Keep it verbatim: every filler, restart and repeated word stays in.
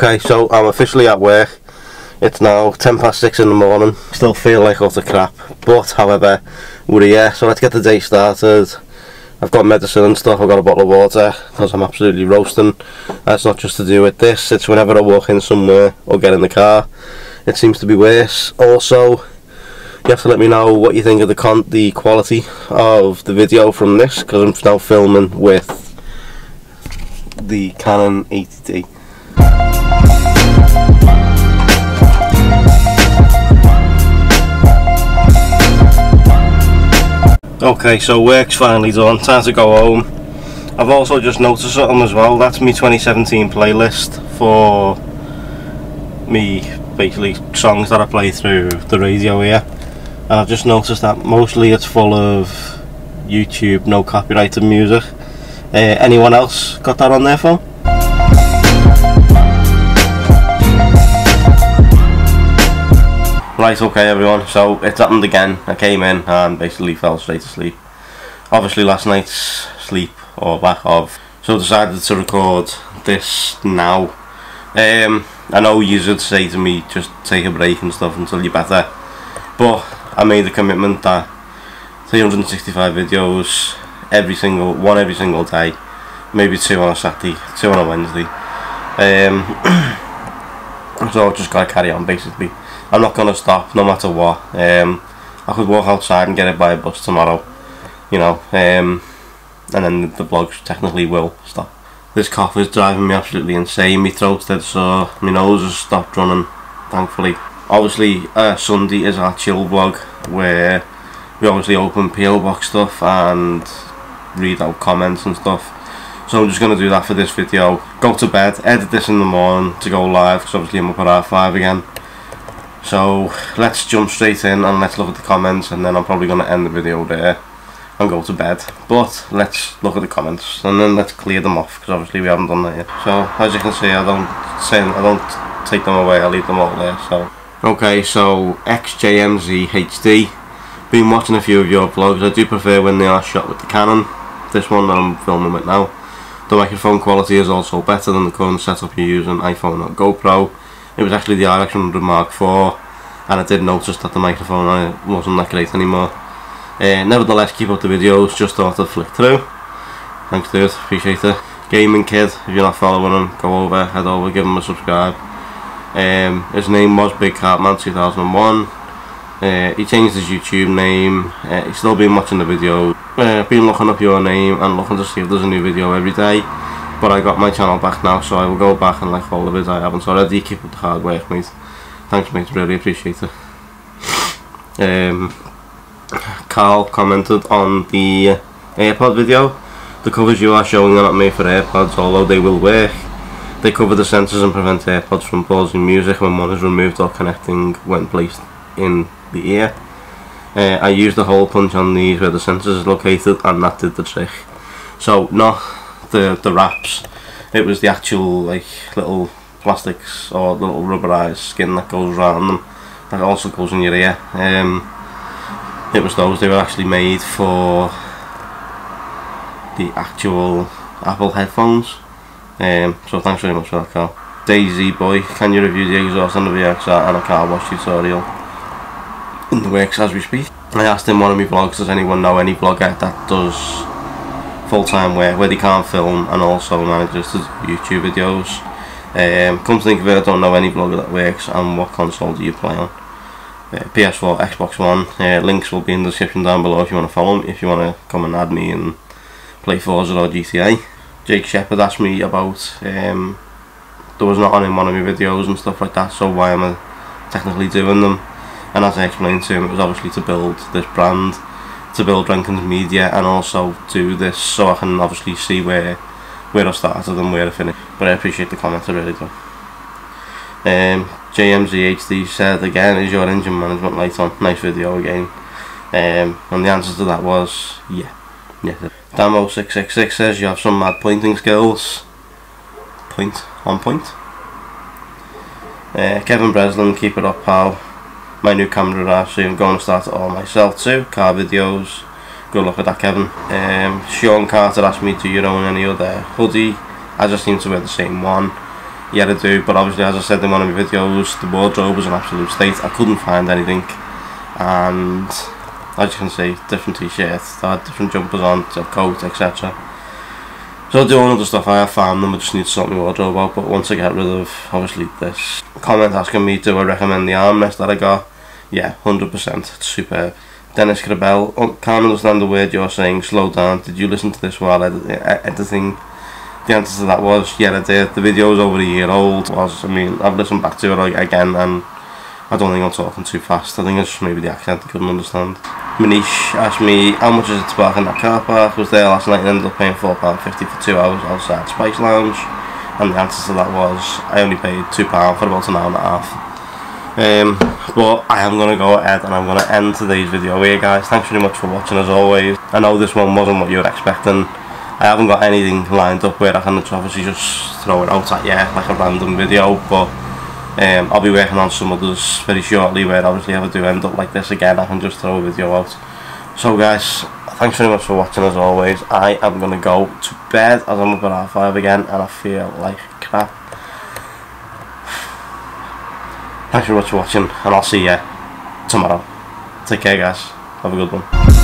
Okay, so I'm officially at work. It's now ten past six in the morning. Still feel like utter crap, but however, we're here, so let's get the day started. I've got medicine and stuff, I've got a bottle of water, because I'm absolutely roasting. That's not just to do with this, it's whenever I walk in somewhere or get in the car. It seems to be worse. Also, you have to let me know what you think of the con the quality of the video from this, because I'm now filming with the Canon eighty D. Okay, so work's finally done, time to go home. I've also just noticed something as well. That's my twenty seventeen playlist for me, basically songs that I play through the radio here, and I've just noticed that mostly it's full of YouTube no copyrighted music. Uh, anyone else got that on their phone? Right, okay everyone, so it's happened again. I came in and basically fell straight to sleep. Obviously last night's sleep, or lack of, so I decided to record this now. Um, I know you should say to me, just take a break and stuff until you're better, but I made a commitment that three hundred sixty-five videos, every single, one every single day, maybe two on a Saturday, two on a Wednesday. Um, so I've just got to carry on basically. I'm not going to stop, no matter what. Um, I could walk outside and get hit by a bus tomorrow, you know, um, and then the vlogs technically will stop. This cough is driving me absolutely insane, my throat's dead sore, my nose has stopped running, thankfully. Obviously, uh, Sunday is our chill vlog, where we obviously open P O Box stuff and read out comments and stuff. So I'm just going to do that for this video, go to bed, edit this in the morning to go live, because obviously I'm up at half five again. So let's jump straight in and let's look at the comments, and then I'm probably going to end the video there and go to bed. But let's look at the comments and then let's clear them off, because obviously we haven't done that yet. So as you can see, I don't say, I don't take them away, I leave them all there. So okay, so X J M Z H D, been watching a few of your vlogs. I do prefer when they are shot with the Canon. This one that I'm filming with now. The microphone quality is also better than the current setup you're using, iPhone or GoPro. It was actually the R X one hundred Mark four, and I did notice that the microphone on it wasn't that great anymore. Uh, nevertheless, keep up the videos, just thought I'd flick through. Thanks dude, appreciate it. Gaming Kid, if you're not following him, go over, head over, give him a subscribe. Um, his name was Big Cartman two thousand one. Uh, he changed his YouTube name. Uh, he's still been watching the videos. Uh, been looking up your name and looking to see if there's a new video every day. But I got my channel back now, so I will go back and like all of it I haven't already. Keep up the hard work, mate. Thanks, mate, really appreciate it. Um, Carl commented on the AirPod video. The covers you are showing are not made for AirPods, although they will work. They cover the sensors and prevent AirPods from pausing music when one is removed or connecting when placed in the ear. Uh, I used a hole punch on these where the sensors is located, and that did the trick. So, not the the wraps, it was the actual like little plastics or the little rubberized skin that goes around them that also goes in your ear. Um, it was those, they were actually made for the actual Apple headphones. Um, so thanks very much for that, Carl. Daisy Boy, can you review the exhaust on the V X R and a car wash tutorial in the works as we speak? I asked in one of my vlogs, does anyone know any vlogger that does full-time where, where they can't film and also manages to do YouTube videos. Um, come to think of it, I don't know any vlogger that works, and what console do you play on? Uh, P S four, Xbox One, uh, links will be in the description down below if you want to follow me, if you want to come and add me and play Forza or G T A. Jake Shepherd asked me about, um, there was not on in one of my videos and stuff like that, so why am I technically doing them? And as I explained to him, it was obviously to build this brand, to build Rankin's Media, and also do this so I can obviously see where where I started and where I finished. But I appreciate the comments, I really do. Um, J M Z H D said again, is your engine management light on? Nice video again. Um, and the answer to that was yeah. yeah. Damo six six six says you have some mad pointing skills. Point on point. Uh, Kevin Breslin, keep it up pal. My new camera arrived, so I'm going to start it all myself too. Car videos, good luck with that, Kevin. Um, Sean Carter asked me, do you own any other hoodie? I just seem to wear the same one. Yeah, they do, but obviously, as I said in one of my videos, the wardrobe was an absolute state. I couldn't find anything, and as you can see, different t-shirts, I had different jumpers on, a coat, et cetera. So I do all of the stuff, I have found them, I just need to sort my wardrobe out, but once I get rid of, obviously, this comment asking me, do I recommend the armrest that I got? Yeah, one hundred percent, it's superb. Dennis Crabell, oh, can't understand the word you're saying, slow down, did you listen to this while ed editing? The answer to that was, yeah I did, the video is over a year old, was, I mean, I've listened back to it again and I don't think I'm talking too fast, I think it's just maybe the accent I couldn't understand. Manish asked me, how much is it to park in that car park, was there last night and ended up paying four pounds fifty for two hours outside Spice Lounge, and the answer to that was, I only paid two pounds for about an hour and a half. Um, but I am going to go ahead and I'm going to end today's video here, guys. Thanks very much for watching as always. I know this one wasn't what you were expecting. I haven't got anything lined up where I can obviously just throw it out at you like a random video, but um, I'll be working on some others very shortly where obviously if I do end up like this again I can just throw a video out. So guys, thanks very much for watching as always. I am going to go to bed as I'm up at half five again and I feel like crap. Thanks very much for watching, and I'll see you tomorrow. Take care, guys. Have a good one.